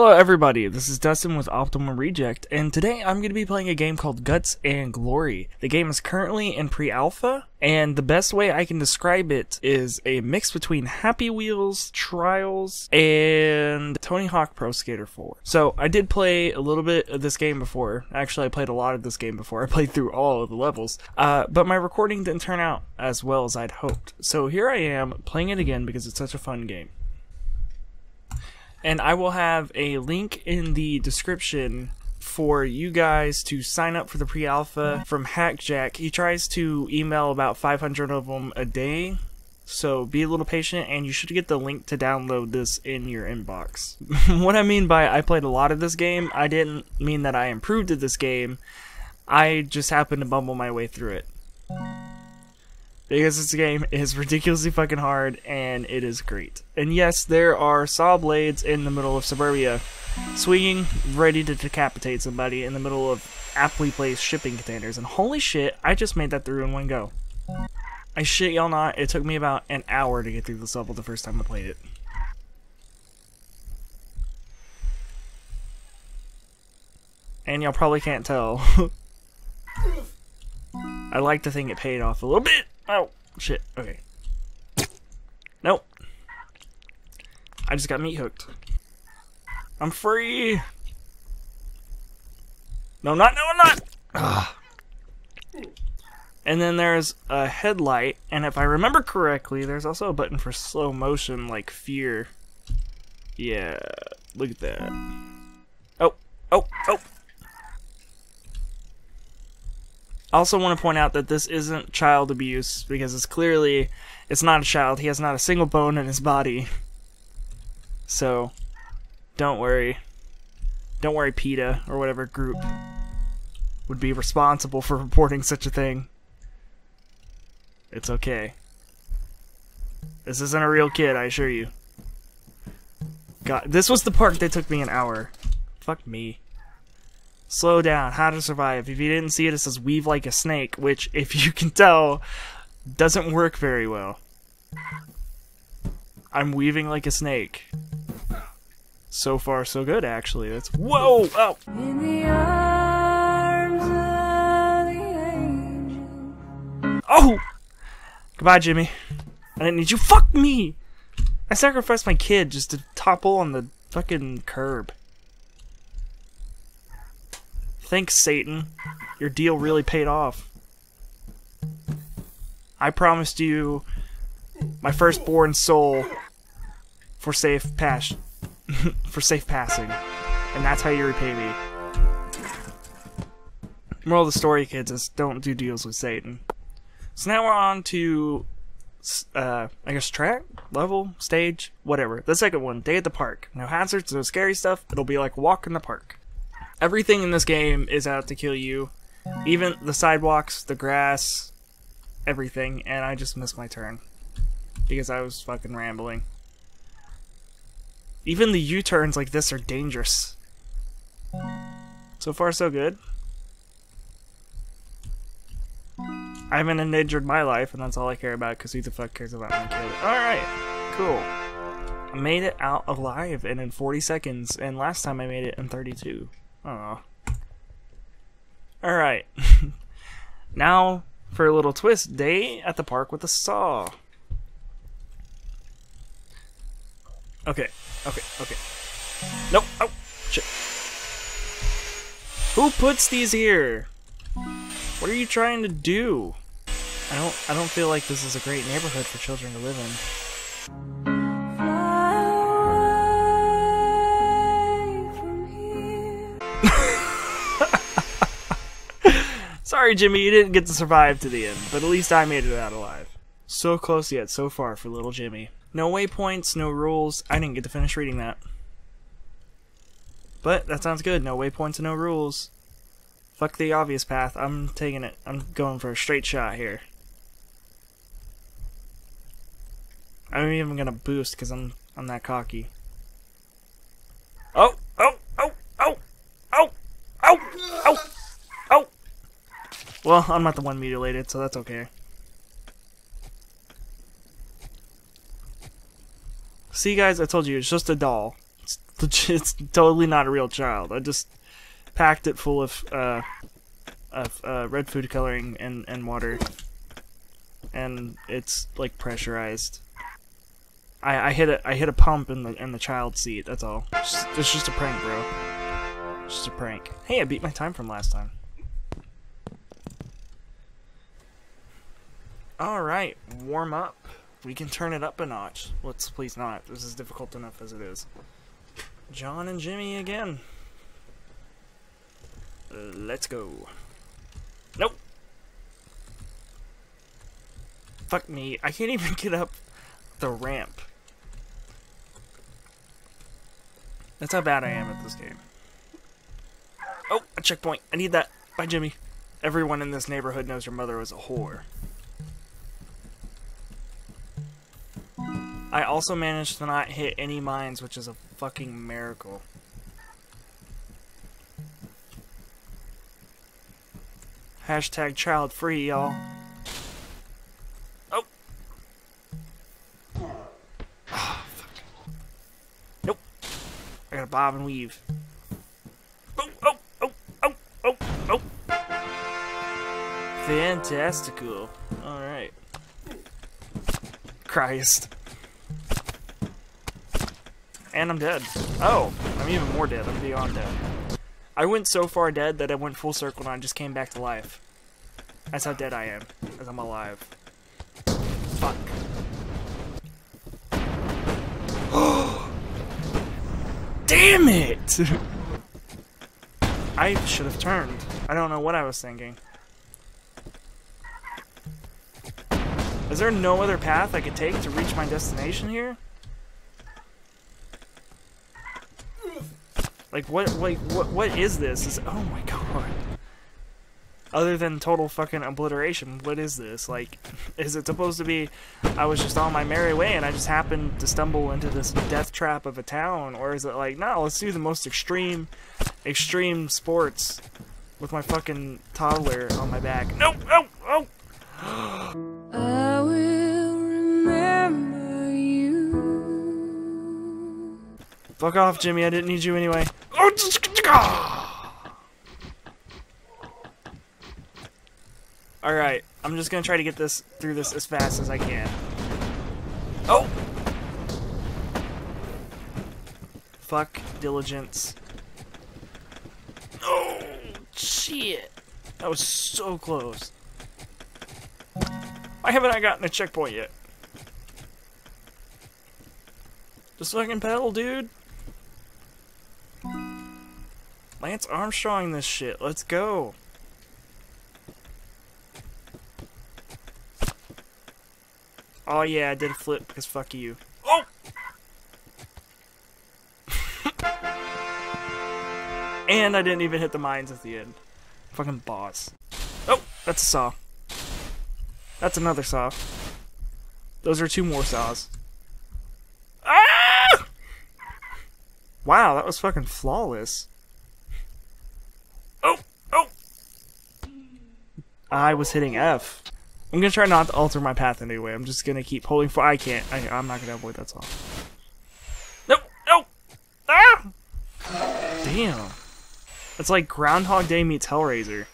Hello everybody, this is Dustin with Optimum Reject, and today I'm going to be playing a game called Guts and Glory. The game is currently in pre-alpha, and the best way I can describe it is a mix between Happy Wheels, Trials, and Tony Hawk Pro Skater 4. So I did play a little bit of this game before. Actually, I played a lot of this game before. I played through all of the levels, but my recording didn't turn out as well as I'd hoped. So here I am, playing it again because it's such a fun game. And I will have a link in the description for you guys to sign up for the pre-alpha from HakJak. He tries to email about 500 of them a day, so be a little patient, and you should get the link to download this in your inbox. What I mean by I played a lot of this game, I didn't mean that I improved at this game. I just happened to bumble my way through it. Because this game is ridiculously fucking hard, and it is great. And yes, there are saw blades in the middle of suburbia, swinging, ready to decapitate somebody in the middle of aptly placed shipping containers. And holy shit, I just made that through in one go. I shit y'all not, it took me about an hour to get through this level the first time I played it. And y'all probably can't tell. I like to think it paid off a little bit. Oh, shit. Okay. Nope. I just got meat hooked. I'm free! No, I'm not! No, I'm not! Ugh. And then there's a headlight, and if I remember correctly, there's also a button for slow motion, like fear. Yeah, look at that. Oh, oh, oh! I also want to point out that this isn't child abuse, because it's not a child. He has not a single bone in his body. So, don't worry. Don't worry, PETA, or whatever group would be responsible for reporting such a thing. It's okay. This isn't a real kid, I assure you. God, this was the part that took me an hour. Fuck me. Slow down, how to survive. If you didn't see it, it says weave like a snake, which, if you can tell, doesn't work very well. I'm weaving like a snake. So far, so good, actually. That's... Whoa! Oh! In the arms of the angel. Oh! Goodbye, Jimmy. I didn't need you. Fuck me! I sacrificed my kid just to topple on the fucking curb. Thanks, Satan. Your deal really paid off. I promised you my firstborn soul for safe pass for safe passing, and that's how you repay me. Moral of the story, kids, is don't do deals with Satan. So now we're on to, I guess track, level, stage, whatever. The second one, day at the park. No hazards, no scary stuff. It'll be like walk in the park. Everything in this game is out to kill you, even the sidewalks, the grass, everything, and I just missed my turn because I was fucking rambling. Even the U-turns like this are dangerous. So far, so good. I haven't endangered my life, and that's all I care about, because who the fuck cares about my kid? Alright, cool. I made it out alive and in 40 seconds, and last time I made it in 32. Oh. Alright. Now for a little twist, day at the park with a saw. Okay, okay, okay. Nope. Oh shit. Who puts these here? What are you trying to do? I don't feel like this is a great neighborhood for children to live in. Sorry, Jimmy, you didn't get to survive to the end, but at least I made it out alive. So close yet so far for little Jimmy. No waypoints, no rules. I didn't get to finish reading that. But that sounds good. No waypoints and no rules. Fuck the obvious path. I'm taking it. I'm going for a straight shot here. I'm even gonna boost because I'm that cocky. Oh! Oh! Oh! Oh! Oh! Oh! Oh! Well, I'm not the one mutilated, so that's okay. See, guys, I told you, it's just a doll. It's It's totally not a real child. I just packed it full of red food coloring and water, and it's like pressurized. I hit a pump in the child seat. That's all. It's just a prank, bro. It's just a prank. Hey, I beat my time from last time. All right, warm up. We can turn it up a notch. Let's please not. This is difficult enough as it is. John and Jimmy again. Let's go. Nope. Fuck me. I can't even get up the ramp. That's how bad I am at this game. Oh, a checkpoint. I need that. Bye, Jimmy. Everyone in this neighborhood knows your mother was a whore. I also managed to not hit any mines, which is a fucking miracle. Hashtag child free, y'all. Oh! Oh, fuck. Nope. I gotta bob and weave. Oh, oh, oh, oh, oh, oh! Fantastical. Alright. Christ. And I'm dead. Oh, I'm even more dead. I'm beyond dead. I went so far dead that I went full circle and I just came back to life. That's how dead I am, as I'm alive. Fuck. Damn it! I should have turned. I don't know what I was thinking. Is there no other path I could take to reach my destination here? Like what is this? Oh my god. Other than total fucking obliteration, what is this? Like, is it supposed to be I was just on my merry way and I just happened to stumble into this death trap of a town, or is it like, no, let's do the most extreme sports with my fucking toddler on my back. No, oh, oh. I will remember you. Fuck off, Jimmy, I didn't need you anyway. Alright, I'm just gonna try to get this through this as fast as I can. Oh! Fuck diligence. Oh, shit! That was so close. Why haven't I gotten a checkpoint yet? Just fucking pedal, dude! Lance Armstrong this shit, let's go! Oh yeah, I did a flip because fuck you. Oh! And I didn't even hit the mines at the end. Fucking boss. Oh! That's a saw. That's another saw. Those are two more saws. Ah! Wow, that was fucking flawless. Oh! Oh! I was hitting F. I'm gonna try not to alter my path anyway. I'm just gonna keep holding for. I can't. I'm not gonna avoid that song. Nope. Nope. Ah! Damn. It's like Groundhog Day meets Hellraiser.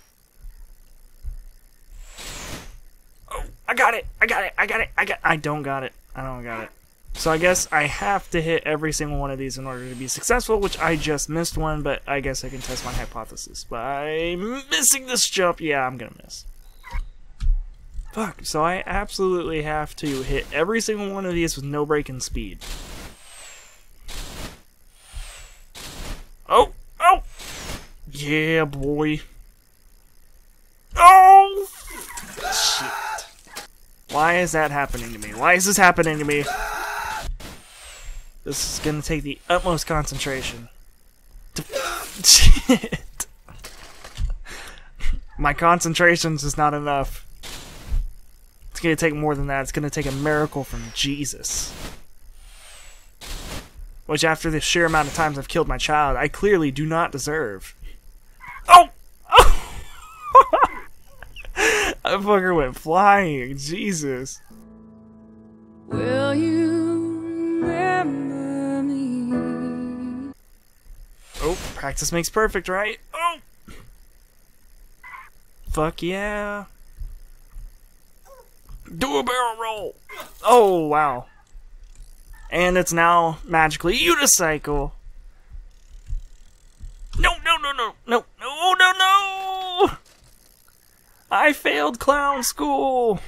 Oh, I got it. I got it. I got it. I don't got it. I don't got it. So I guess I have to hit every single one of these in order to be successful, which I just missed one, but I guess I can test my hypothesis by missing this jump. Yeah, I'm gonna miss. Fuck, so I absolutely have to hit every single one of these with no break in speed. Oh! Oh! Yeah, boy. Oh! Shit. Why is that happening to me? Why is this happening to me? This is gonna take the utmost concentration. Shit. My concentration's just not enough. It's gonna take more than that. It's gonna take a miracle from Jesus. Which, after the sheer amount of times I've killed my child, I clearly do not deserve. Oh! Oh! That fucker went flying. Jesus. Will you remember me? Oh, practice makes perfect, right? Oh! Fuck yeah. Do a barrel roll! Oh, wow. And it's now magically unicycle. No, no, no, no, no, no, no, no! I failed clown school!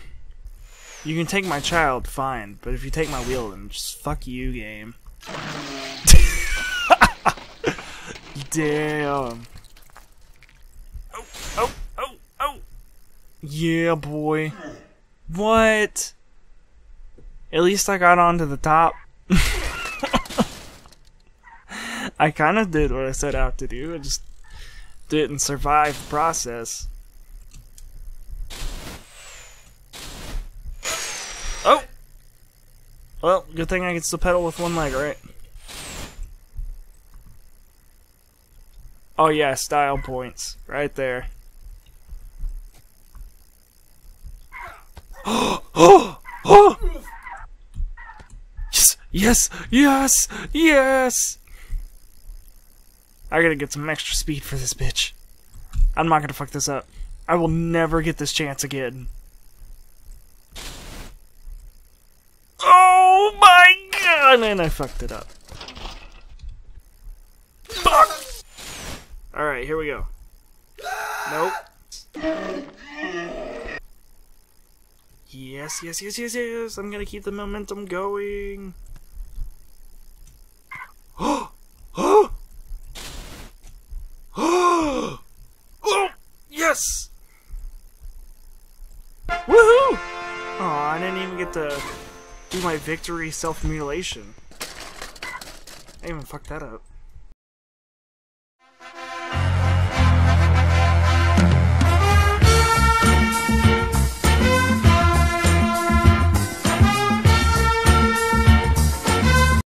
You can take my child, fine, but if you take my wheel, then just fuck you, game. Damn. Oh, oh, oh, oh! Yeah, boy. What? At least I got onto the top. I kind of did what I set out to do. I just didn't survive the process. Oh! Well, good thing I can still pedal with one leg, right? Oh yeah, style points. Right there. Oh! Oh! Yes! Yes! Yes! Yes! I gotta get some extra speed for this bitch. I'm not gonna fuck this up. I will never get this chance again. Oh my god! And I fucked it up. Fuck! Alright, here we go. Nope. Yes, yes, yes, yes, yes! I'm gonna keep the momentum going! Oh! Oh! Oh! Oh! Yes! Woohoo! Oh, I didn't even get to do my victory self-mutilation. I even fucked that up.